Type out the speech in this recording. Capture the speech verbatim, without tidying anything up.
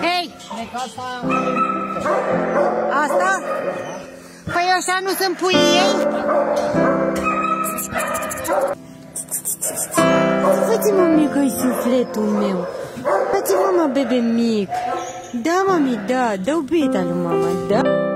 Hei! Asta? Păi așa nu sunt puii ei? Fă-ți-mă mică-i sufletul meu. Fă-ți-mă, mă, bebe mic. Da, mami, da, dă-o beta lui mama, da.